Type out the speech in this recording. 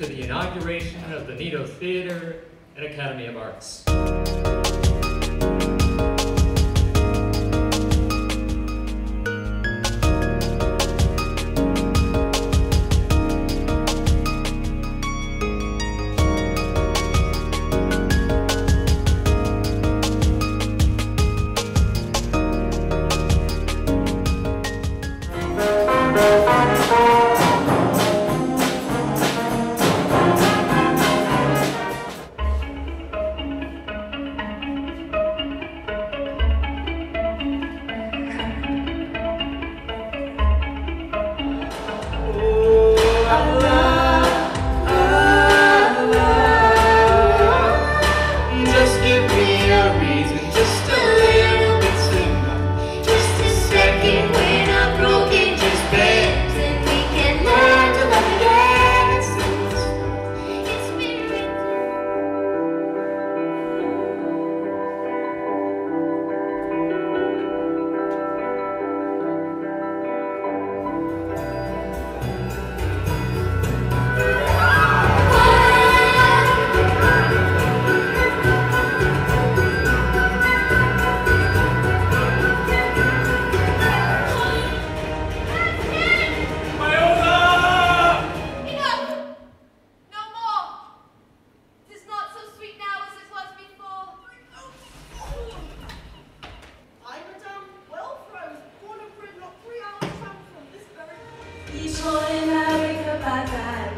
to the inauguration of the Nido Theater and Academy of Arts. He's holding my wig up,